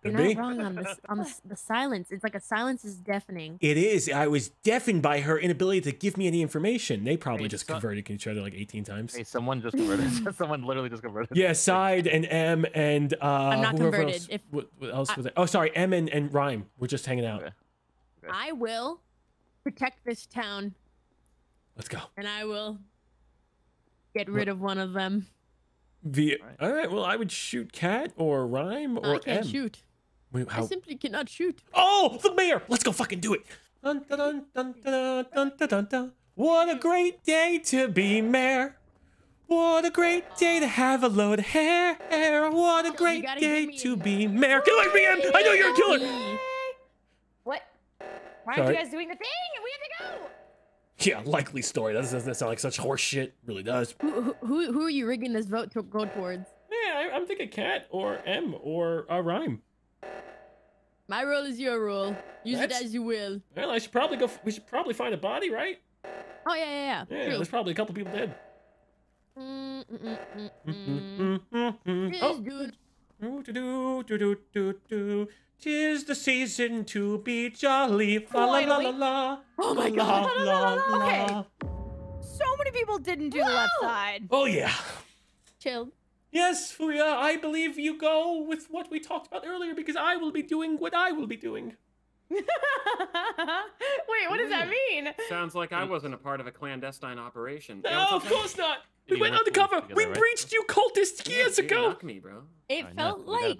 You're not wrong on, this, on the, the silence. It's like a silence is deafening. It is. I was deafened by her inability to give me any information. They probably hey, just so converted each other like eighteen times. Hey, someone just converted. Someone literally just converted. Yeah, Side and M and uh, I'm not whoever converted. Else, if, what, what else I, was it? Oh, sorry. M and, and Rhyme. We're just hanging out. Okay. Okay. I will protect this town. Let's go. And I will get rid what? of one of them. The, all, right. all right. Well, I would shoot Cat or Rhyme or I can't M. shoot. Wait, I simply cannot shoot. Oh, the mayor! Let's go fucking do it! Dun, dun, dun, dun, dun, dun, dun. What a great day to be mayor! What a great day to have a load of hair! What a great day to be mayor! Get away from me, Em! I know you're a killer! What? Why aren't you guys doing the thing? We have to go! Yeah, likely story. That doesn't sound like such horse shit. It really does. Who, who, who are you rigging this vote to go towards? Yeah, I, I'm thinking Cat or M or a Rhyme. My rule is your rule. Use That's, it as you will. Well, I should probably go. We should probably find a body, right? Oh yeah, yeah, yeah. Yeah, true. There's probably a couple people dead. Mm, mm, mm, mm, mm, mm. Oh, good. Do, do, do, do, do, do. Tis the season to be jolly. La la la la la. Oh my God. Okay. So many people didn't do Whoa. the left side. Oh yeah. Chilled. Yes, Fuya, I believe you go with what we talked about earlier because I will be doing what I will be doing. Wait, what does that mean? Sounds like I wasn't a part of a clandestine operation. No, of course not. We went undercover. We breached you cultists years ago. It felt like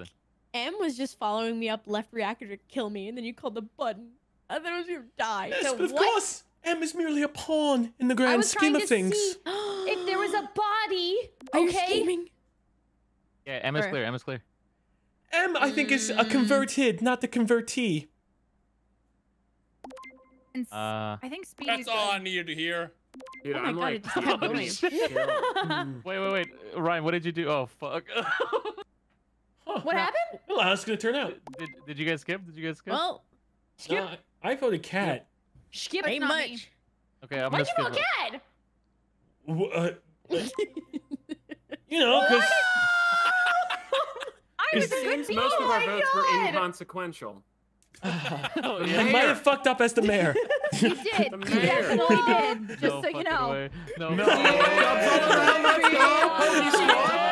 M was just following me up left reactor to kill me, and then you called the button. I thought it was your die. Yes, but of course. M is merely a pawn in the grand scheme of things. If there was a body, okay. Yeah, M is clear. M is clear. M, I think, is a converted, not the convertee. Uh, I think Speedy. That's all I needed to hear. Dude, oh I'm God, like, wait, wait, wait, Ryan, what did you do? Oh fuck! Huh, what happened? Well, how's it gonna turn out? Did, did you guys skip? Did you guys skip? Well, skip. No, I, I voted cat. Skip ain't much. Me. Okay, I'm Why'd gonna skip. Why'd you vote cat? Uh, you know, because I was a good team. Most of our votes were inconsequential. Uh, oh, yeah. I might have fucked up as the mayor. You did. The mayor. You definitely did. Just no so you know. Way. No. No. Let's go. Pokemon squad.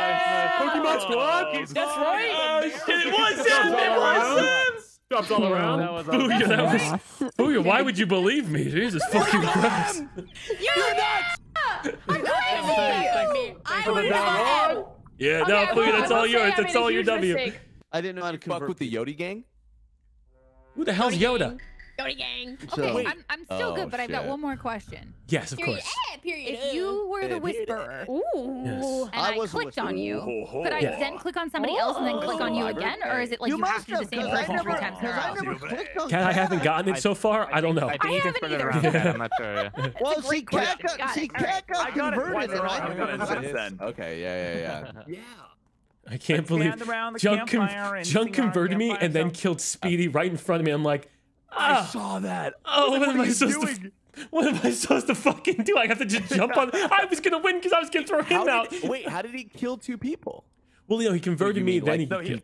Pokemon squad. That's right. Oh, shit. It was him. It was him. Dropped all around. That was awesome. Booyah, why would you believe me? Jesus fucking Christ. You're nuts. I'm crazy. I would have him. Yeah, no, Booyah, that's all yours. That's all your W. I didn't know how to fuck with the Yodi gang. Who the hell's Yoda? Yoda gang. Okay, Wait. I'm, I'm still oh, good, but shit. I've got one more question. Yes, of period. course. Eh, period. If you were the Whisperer, ooh, yes. and I, I clicked on you, could I yeah. then click on somebody oh, else and then click on you again? Or is it like you, you have to do the same person three times in a row? Cat, I haven't gotten it so far. I, I don't know. I, I haven't either. I'm not sure. Well, she Cat got converted. I got it then. Okay, yeah, yeah, yeah. Yeah. I can't believe Junk, con Junk converted me and then killed Speedy right in front of me. I'm like, ah, I saw that. Oh, like, what, what am I supposed to? What am I supposed to fucking do? I have to just jump on. I was gonna win because I was gonna throw him how out. Did, wait, how did he kill two people? Well, you know, he converted me. Mean, then like, he, no, he.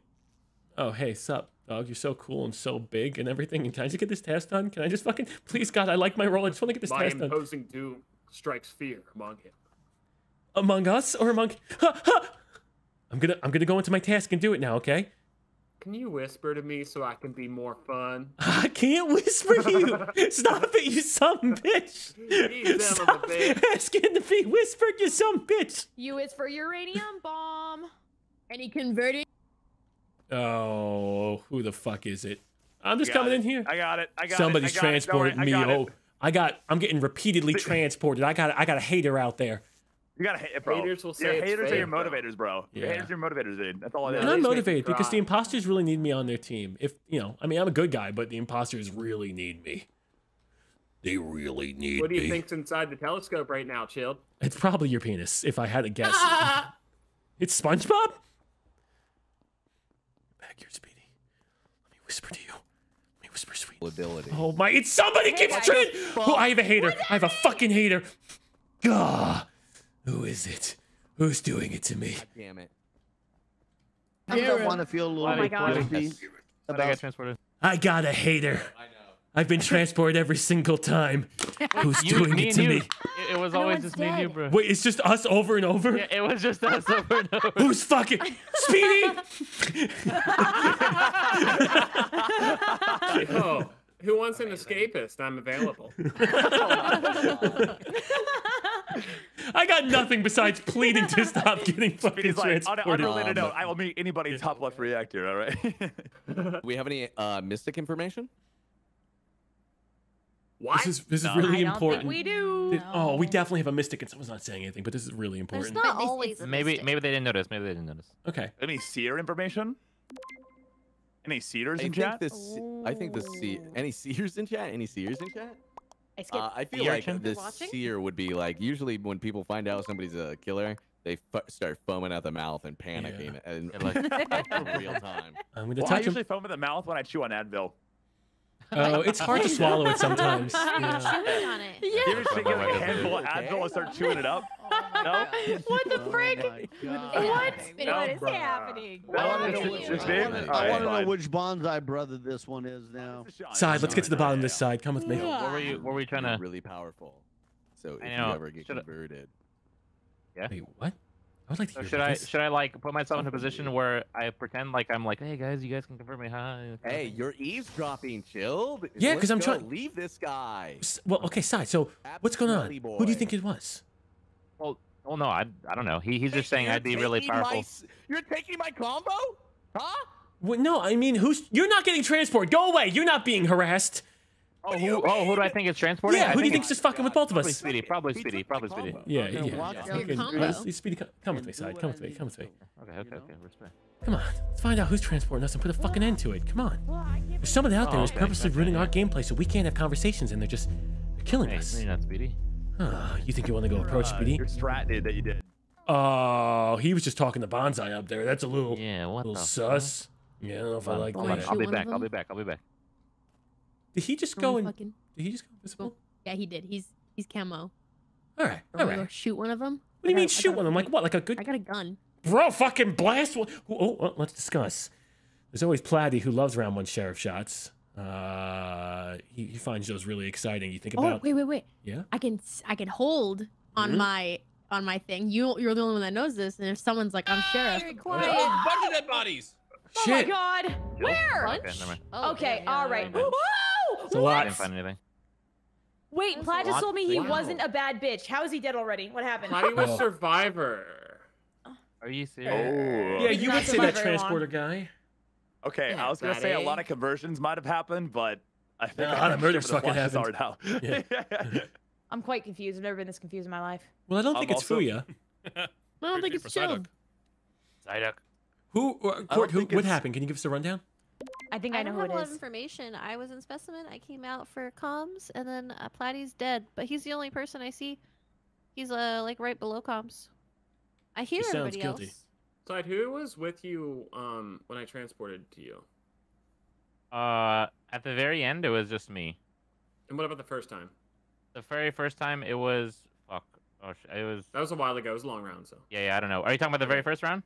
Oh, hey, sup, dog? You're so cool and so big and everything. And can I just get this task done? Can I just fucking? Please, God, I like my role. I just want to get this By task done. By imposing doom strikes fear among him. Among us or among? Ha, ha. I'm gonna I'm gonna go into my task and do it now, okay? Can you whisper to me so I can be more fun? I can't whisper to you! Stop it, you son bitch! Stop asking to be whispered, you son bitch! You is for uranium bomb. And he converted. Oh, who the fuck is it? I'm just coming it. in here. I got it. I got Somebody's it. Somebody's transporting me. Got oh, I got I'm getting repeatedly transported. I got I got a hater out there. You gotta hate it, bro. Haters will say your haters are your motivators, bro. Your haters are your motivators, dude. That's all it is. And I'm motivated because the imposters really need me on their team. If you know, I mean, I'm a good guy, but the imposters really need me. They really need me. What do you think's inside the telescope right now, Chilled? It's probably your penis, if I had to guess. Ah! It's SpongeBob? Back here, Speedy. Let me whisper to you. Let me whisper sweet. Ability. Oh my! It's somebody keeps trying. Oh, I have a hater. I have a fucking hater. Gah. Who is it? Who's doing it to me? God damn it. I don't want to feel a little oh bit guilty about transported. I got a hater. I know. I've been transported every single time. Who's you, doing me it to you. me? It, it was always just dead. me and you, bro. Wait, it's just us over and over? Yeah, it was just us over and over. Who's fucking Speedy? Oh, who wants an escapist? I'm available. I got nothing besides pleading to stop getting fucking transported. Like, on an unrelated note, I will meet anybody yeah. top left reactor, all right? Do we have any uh, Mystic information? What? This is, this no. is really I don't important. Think we do. This, no. Oh, we definitely have a Mystic, and someone's not saying anything, but this is really important. There's not always a maybe, maybe they didn't notice. Maybe they didn't notice. Okay. Any Seer information? Any Seers in chat? The, I think the Seer. Any Seers in chat? Any Seers in chat? I, uh, I feel like this Seer would be like, usually when people find out somebody's a killer, they f start foaming at the mouth and panicking. Yeah. And, and like, in real time. I'm gonna well, touch I usually him. foam at the mouth when I chew on Advil. Oh, it's hard to swallow it sometimes. I'm yeah. chewing on it. Yeah. You're just taking a handful of Advil and start chewing it up. Oh No. What the frick? Oh what? No, what is bro. happening? I want to know, which, right. I know which Bonsai brother this one is now. Side, let's get to the bottom of this side. Come with me. Yeah. What were you? What were we trying to? Really powerful. So if you ever get should've... converted. Yeah. Wait, what? I would like to so hear should this. I should I like put myself in a position where I pretend like I'm like, hey guys, you guys can convert me, hi. Hey, you're eavesdropping, Chilled. Yeah, because I'm trying to leave this guy. Well, okay, Side. So Absolutely what's going on? Boy. Who do you think it was? Well, well, no, I I don't know. He he's just saying you're I'd be really powerful. My, you're taking my combo, huh? Well, no, I mean, who's? You're not getting transported. Go away. You're not being harassed. Oh who, oh, who do I think is transporting? Yeah, I who do you think's just fucking with both of us? Probably Speedy, probably Speedy, probably Speedy. Yeah, yeah. yeah. Okay, okay. Speedy, come, come with me, Side. Come with me, come with me. Okay, okay, okay, respect. Come on, let's find out who's transporting us and put a fucking end to it. Come on. There's somebody out there who's purposely ruining our gameplay so we can't have conversations and they're just they're killing us. You're not Speedy. Oh, you think you want to go approach Speedy? Your strat did that you did. Oh, he was just talking to Bonsai up there. That's a little, yeah, what little sus. Yeah, I don't know if I like that. I'll be back, I'll be back, I'll be back. Did he just go and? Did he just go invisible? Yeah, he did. He's he's camo. All right, all right. Shoot one of them. What do you mean shoot one of them? Like what? Like a good? I got a gun. Bro, fucking blast one. Oh, oh, let's discuss. There's always Platty who loves round one sheriff shots. Uh, he, he finds those really exciting. You think about? Oh, wait, wait, wait. Yeah. I can I can hold on mm-hmm. my on my thing. You you're the only one that knows this. And if someone's like I'm sheriff, hey, quiet. There's a bunch of dead bodies. Oh Shit. my God. Where? Okay, oh, okay yeah, all right. Whoa! It's a lot. I didn't find anything. Wait, Plaid just told me he wow. wasn't a bad bitch. How is he dead already? What happened? Plaid was oh. Survivor. Are you serious? Oh. Yeah, He's you would say that transporter long. guy. Okay, yeah, I was gonna say a lot of conversions might have happened, but I think a lot of murders fucking happened. Out. Yeah. I'm quite confused. I've never been this confused in my life. Well, I don't I'm think also... it's Fuya. I don't think it's Chilled. Psyduck. Who? Uh, Court, who? What happened? Can you give us a rundown? I think I, I know who it is. I don't have a lot of information. I was in Specimen. I came out for comms, and then uh, Platty's dead. But he's the only person I see. He's uh, like right below comms. I hear he everybody sounds guilty. else. Side, who was with you um, when I transported to you? Uh, at the very end, it was just me. And what about the first time? The very first time, it was fuck. Oh, it was. That was a while ago. It was a long round, so. Yeah, yeah. I don't know. Are you talking about the very first round?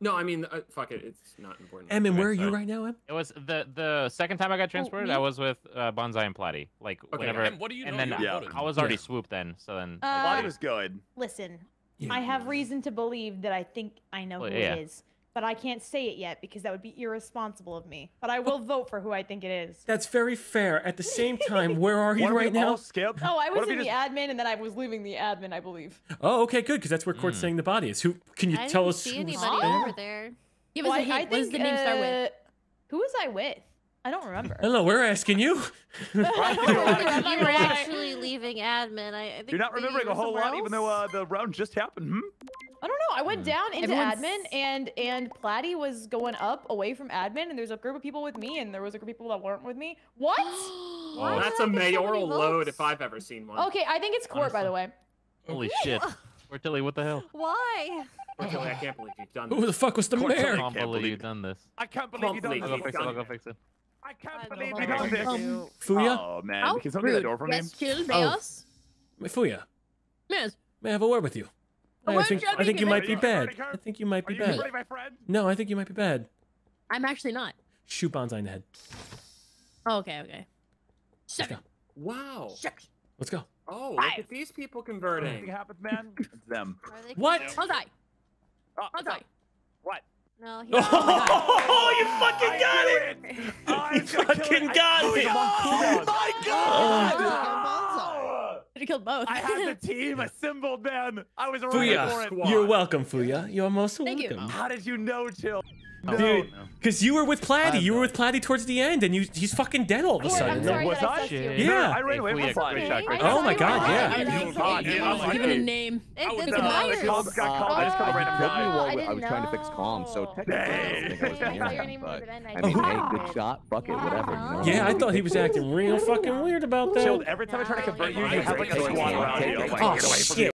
No, I mean, uh, fuck it. It's not important. Em, and where are you right now, Em? It was the the second time I got transported. Oh, I was with uh, Bonsai and Platty. Like okay, whenever. And what do you know? And then yeah. I, I was already yeah. swooped then. So then. Uh, Platty was good. Listen, yeah. I have reason to believe that I think I know well, who yeah. it is, but I can't say it yet because that would be irresponsible of me. But I will vote for who I think it is. That's very fair. At the same time, where are you right now? Skip? Oh, I was what in the just... admin, and then I was leaving the admin, I believe. Oh, okay, good, because that's where Court's mm. saying the body is. Who can you I tell us? I didn't see anybody there? over there. Give us well, a hint. I think, what does the name start with? Uh, who was I with? I don't remember. I don't know. We're asking you. You're actually leaving admin. I, I think You're not remembering a whole lot, else? even though uh, the round just happened. Hmm? I don't know. I went down into Everyone's... admin, and and Platty was going up away from admin, and there's a group of people with me, and there was a group of people that weren't with me. What? Oh, that's a mayoral load if I've ever seen one. Okay, I think it's Court, Honestly. by the way. Holy shit. Cortilli, what the hell? Why? Cortilli, I can't believe you've done this. Who the fuck was the mayor? I can't believe you've done this. I can't believe you've done this. I'll go fix it. I'll go fix it. I can't believe you've done this. Fuya? Oh, man. How Can somebody get the door for me? Yes, kill Beos. Fuya. Yes. May I have a word with you? I think, I think you might be bad. I think you might be bad. No, I think you might be bad. I'm actually not. Shoot Bonsai in the head. Oh, okay, okay. Let's go. Wow. Let's go. Oh, look at these people converting. Anything happens, man? It's them. What? Bonsai. Bonsai. What? No, he oh, you fucking got it! You fucking got it! Oh, my God! I killed both. I had the team assembled, man. I was ready for it. You're welcome, Fuya. You're most welcome. You. How did you know, Chill? No, dude, because you were with Platty. You were with Platty towards the end, and you—he's fucking dead all of a sudden. Sorry, was I? Yeah. I ran away from Platty. Oh my God! Yeah. Give it a name. It's Myers. I just called random. I was trying to fix calm, so technically, I mean, hey, good shot, bucket, whatever. Yeah, I thought he was acting real fucking weird about that. Every time I try to convert you, you have like a squad around you. Oh shit.